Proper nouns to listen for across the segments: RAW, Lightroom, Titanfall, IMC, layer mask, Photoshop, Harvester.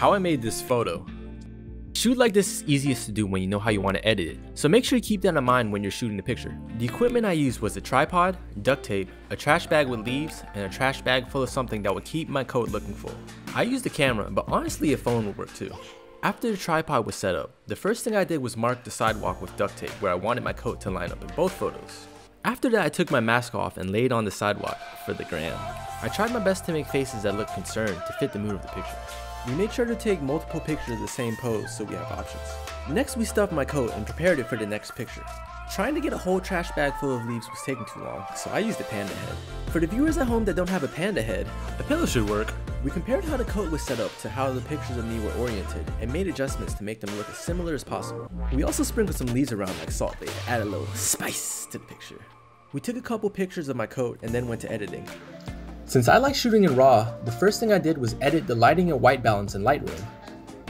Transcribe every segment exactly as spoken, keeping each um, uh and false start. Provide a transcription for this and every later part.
how I made this photo. Shoot like this is easiest to do when you know how you want to edit it, so make sure you keep that in mind when you're shooting the picture. The equipment I used was a tripod, duct tape, a trash bag with leaves, and a trash bag full of something that would keep my coat looking full. I used a camera, but honestly a phone would work too. After the tripod was set up, the first thing I did was mark the sidewalk with duct tape where I wanted my coat to line up in both photos. After that, I took my mask off and laid on the sidewalk for the gram. I tried my best to make faces that looked concerned to fit the mood of the picture. We made sure to take multiple pictures of the same pose so we have options. Next, we stuffed my coat and prepared it for the next picture. Trying to get a whole trash bag full of leaves was taking too long, so I used a panda head. For the viewers at home that don't have a panda head, a pillow should work. We compared how the coat was set up to how the pictures of me were oriented and made adjustments to make them look as similar as possible. We also sprinkled some leaves around like salt bay to add a little spice to the picture. We took a couple pictures of my coat and then went to editing. Since I like shooting in RAW, the first thing I did was edit the lighting and white balance in Lightroom.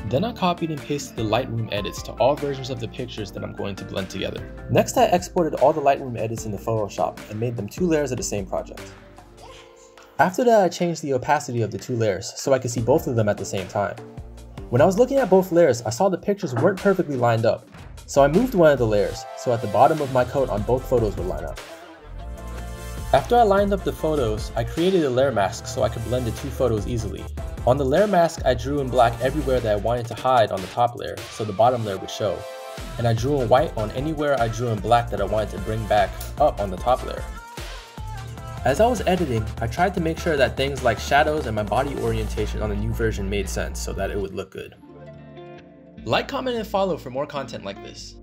Then I copied and pasted the Lightroom edits to all versions of the pictures that I'm going to blend together. Next, I exported all the Lightroom edits into Photoshop and made them two layers of the same project. After that, I changed the opacity of the two layers so I could see both of them at the same time. When I was looking at both layers, I saw the pictures weren't perfectly lined up, so I moved one of the layers so at the bottom of my coat on both photos would line up. After I lined up the photos, I created a layer mask so I could blend the two photos easily. On the layer mask, I drew in black everywhere that I wanted to hide on the top layer so the bottom layer would show. And I drew in white on anywhere I drew in black that I wanted to bring back up on the top layer. As I was editing, I tried to make sure that things like shadows and my body orientation on the new version made sense so that it would look good. Like, comment, and follow for more content like this.